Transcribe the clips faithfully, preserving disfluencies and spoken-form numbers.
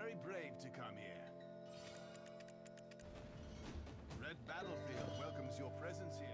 very brave to come here. Red Battlefield welcomes your presence here.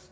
I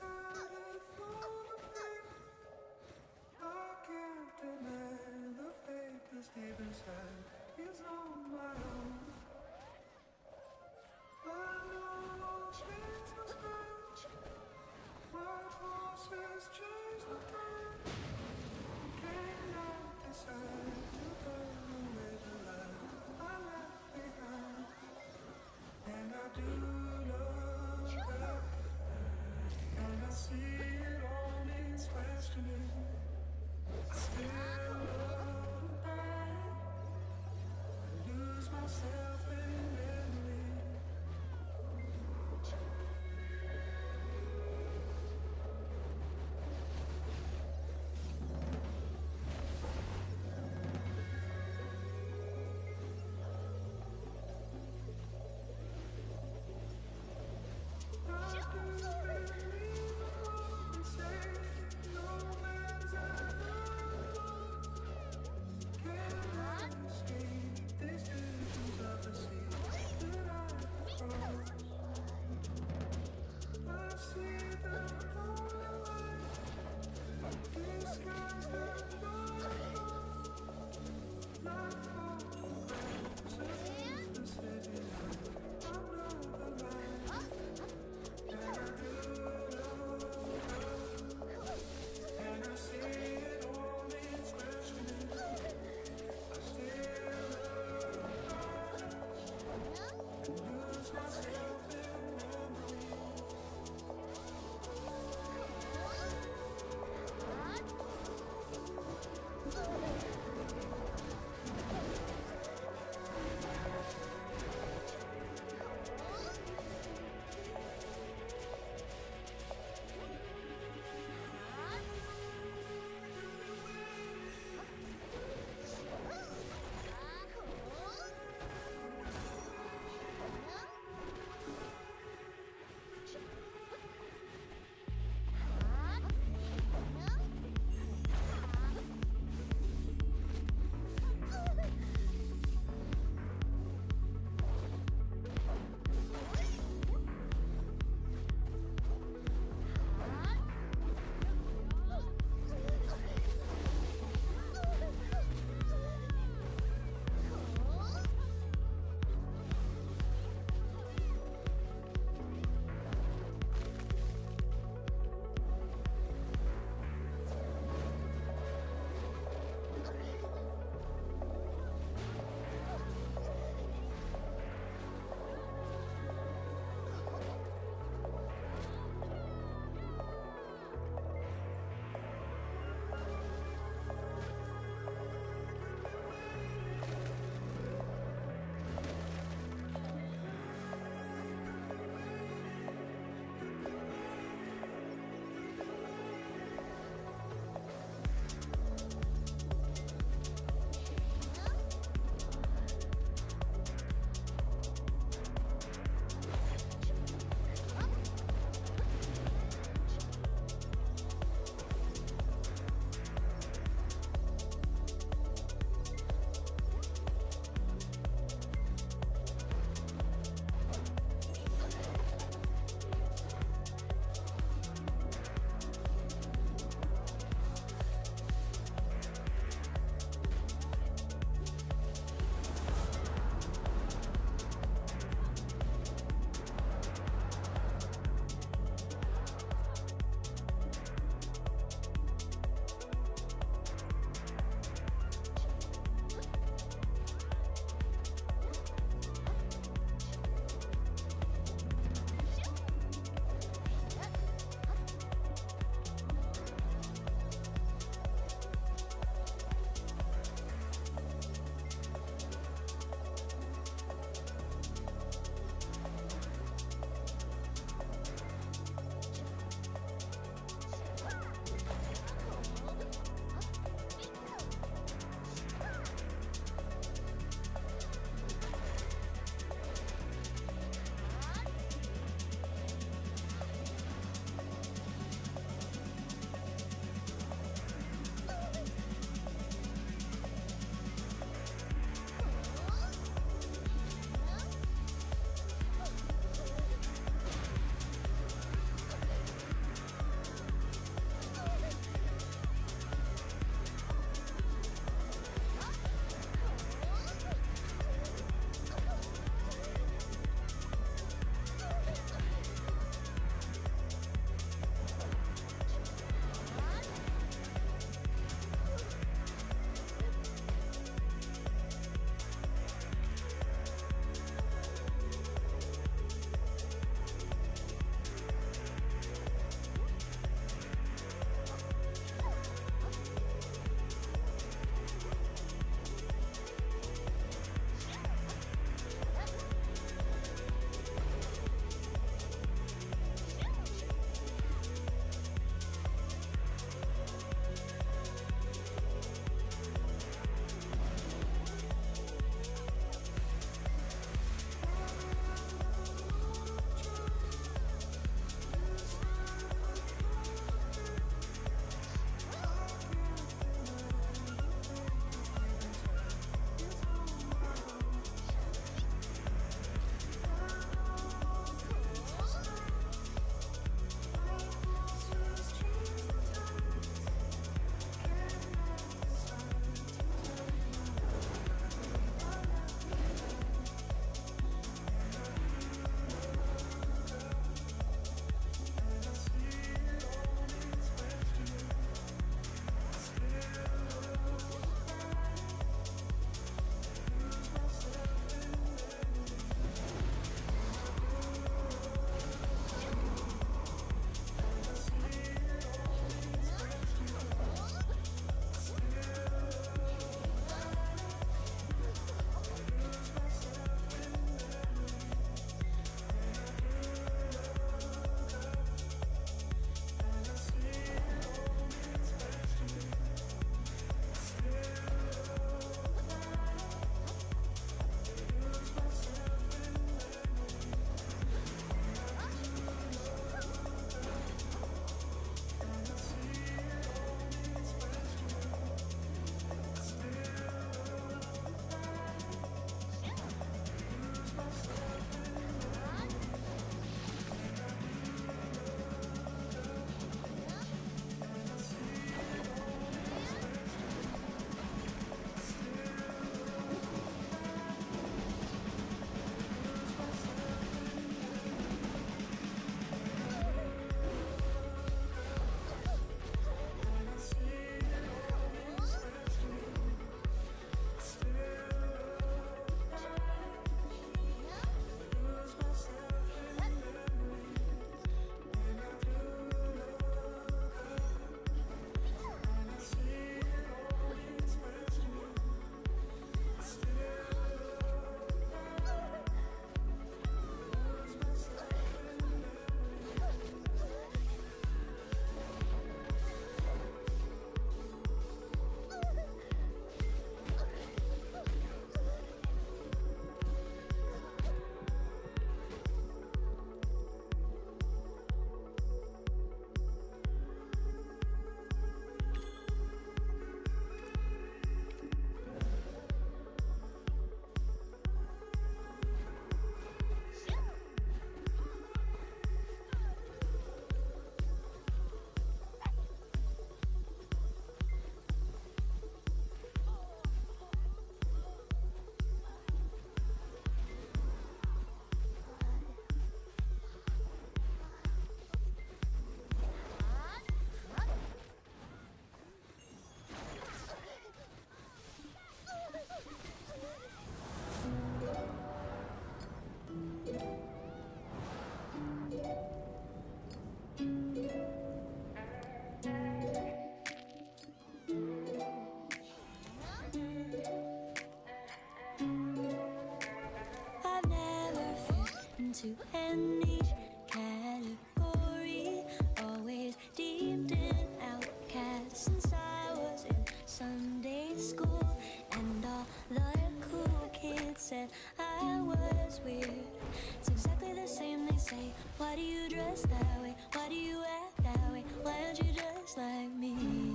Why do you dress that way? Why do you act that way? Why aren't you just like me?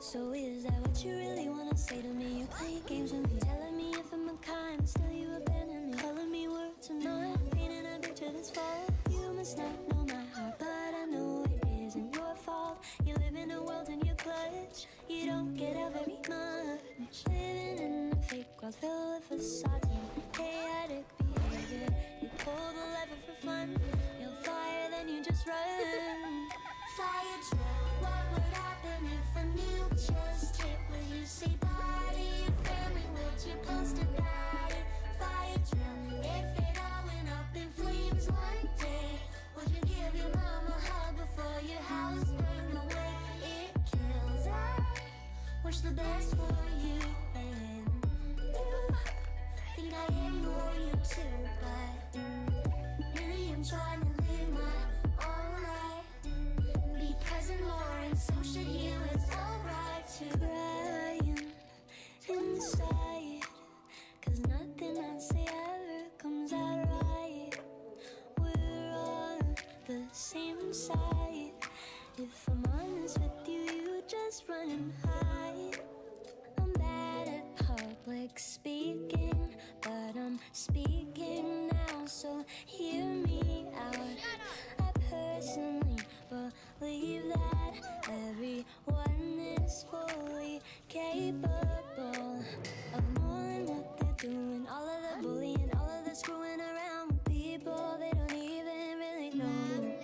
So is that what you really wanna say to me? You play games with me, telling me if I'm a kind, still you abandon me, calling me words I'm not, painting a picture that's false. You must not know my heart, but I know it isn't your fault. You live in a world in your clutch, you don't get out very much. Living in a fake world filled with facades and chaotic behavior. You pull the lever for fun, you'll fire, then you just run. Fire drill, what would happen if a new just hit? Will you say bye to your family? Would you post about it? Fire drill, if it all went up in flames one day, would you give your mom a hug before your house burned away? It kills, I wish the best for you, and ooh, I think I ignore you too, but really I'm trying to live my own life and be present more, and so should you. It's alright to crying inside, cause nothing I say ever comes out right. We're on the same side. If I'm honest with you, you just run and hide. I'm bad at public speaking, but I'm speaking now, so hear me out. I personally believe that everyone is fully capable of more than what they're doing. All of the bullying, all of the screwing around with people they don't even really know.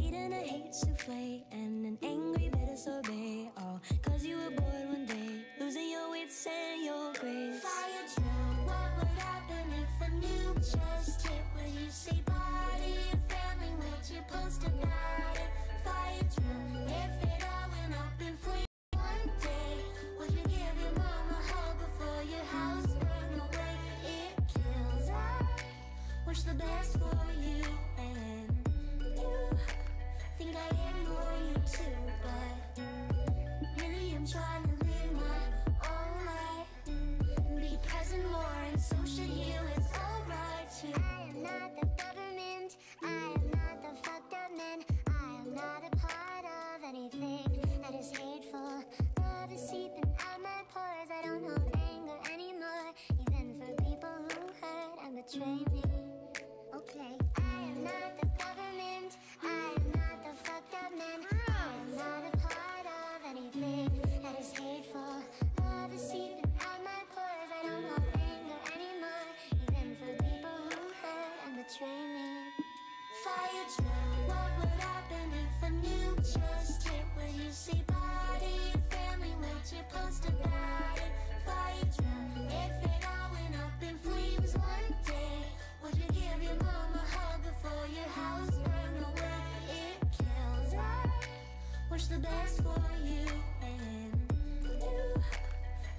Eating a hate souffle and an angry bitter sorbet, all cause you were bored one day, losing your wits and your grace. Fire drill, what would happen if a new just hit? Will you say bye to your family? Would you post about it? Fire drill, if it all went up in flames one day, would you give your mom a hug before your house burned away? It kills, I wish the best for you, and you think I ignore you too, but really I'm trying to live my own life and be present more, and so should you. It's alright too. I am not the government, I am not the fucked up man, I am not a part of anything that is hateful. Love is seeping out my pores, I don't hold anger anymore, even for people who hurt and betray me. Okay. I am not the government, I am not the fucked up man, I am not a part of anything that is hateful. Love is seeping out my pores, I don't hold anger anymore, even for people who hurt and betray me. Fire drill, what would happen if a new just hit? Will you say bye to your family? Would you post about it? Fire drill, if it all went up in flames one day, would you give your mom a hug before your house burned away? It kills, I wish the best for you, and you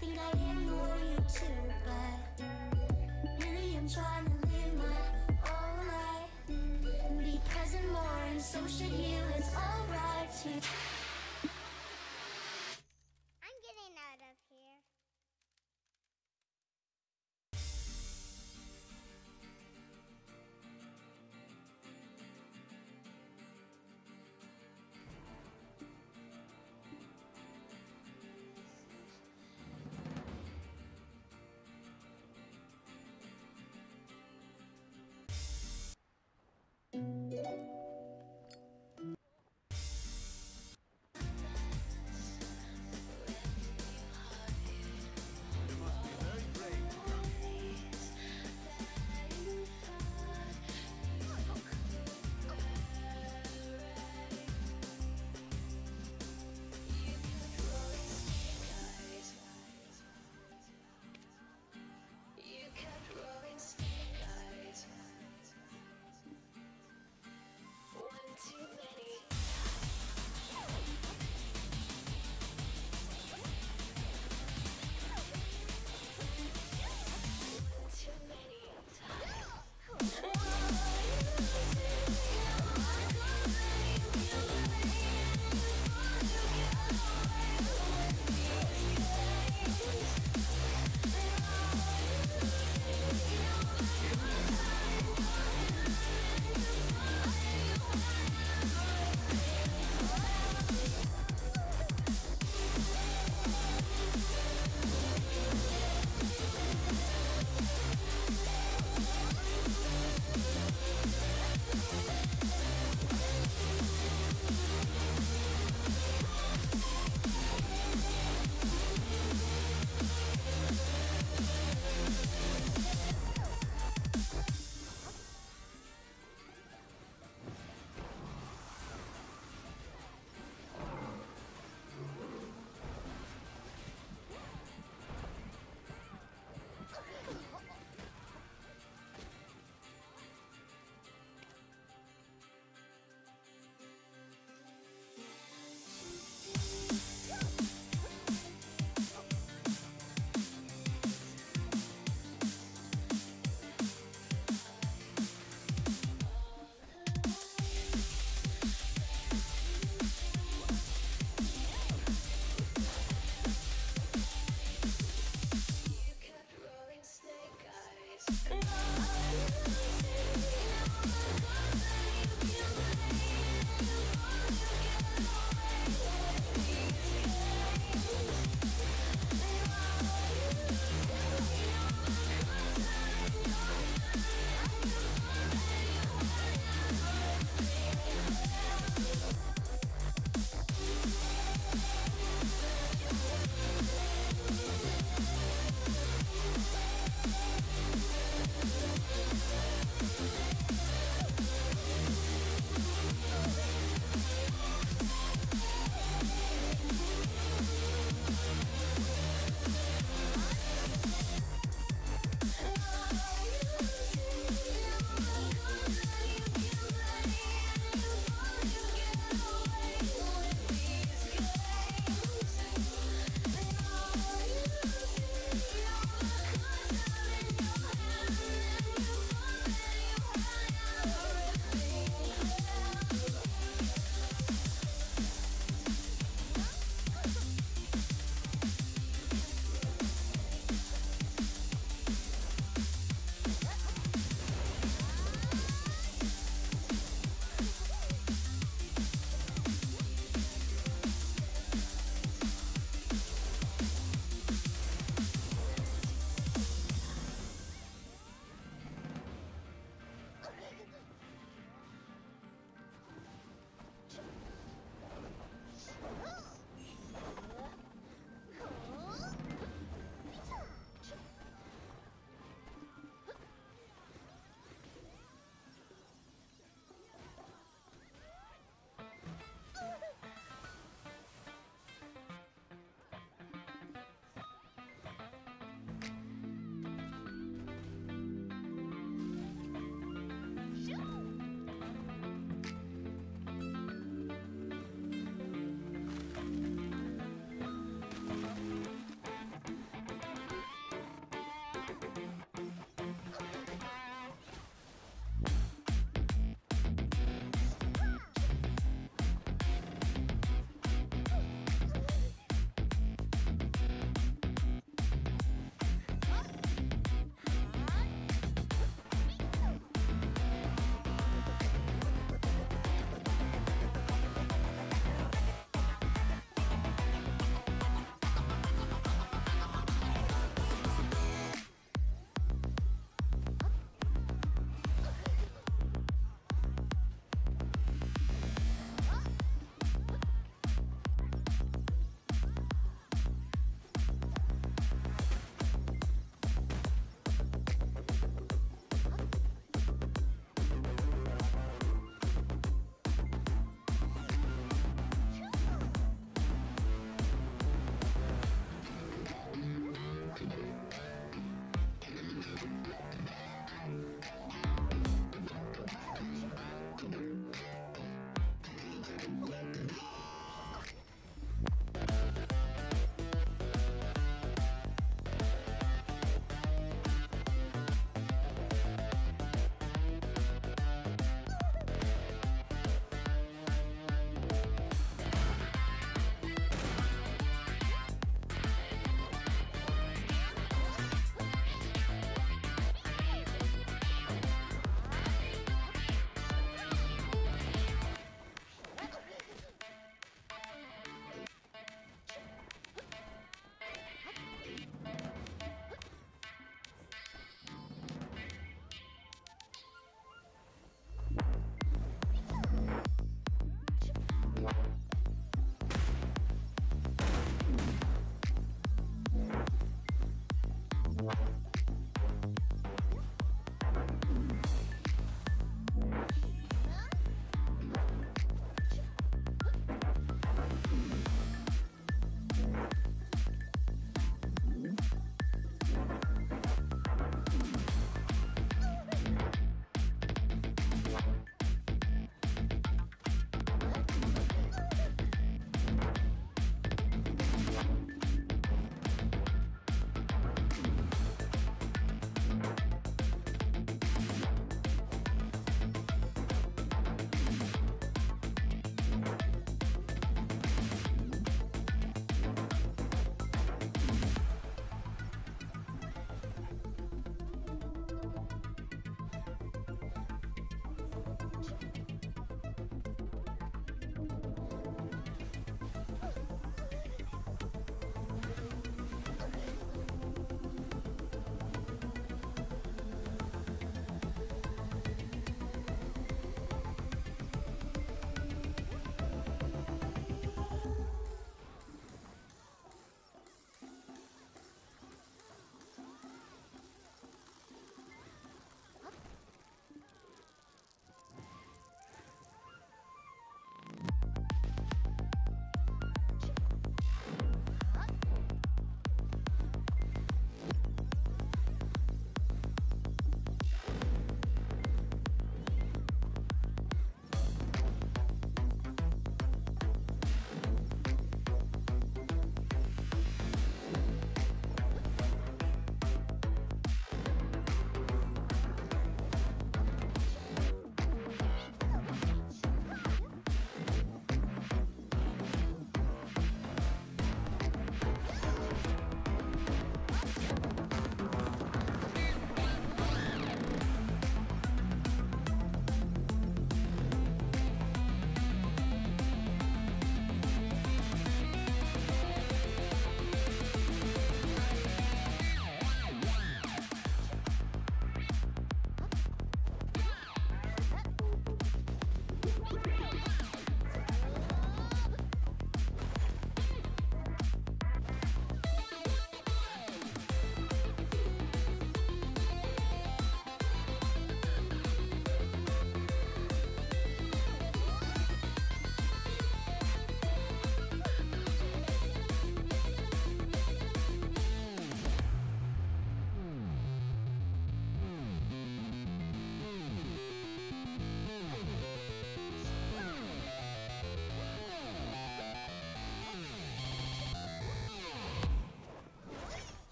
think I ignore you too, but really I'm trying to live my own life and be present more, and so should you. It's alright too.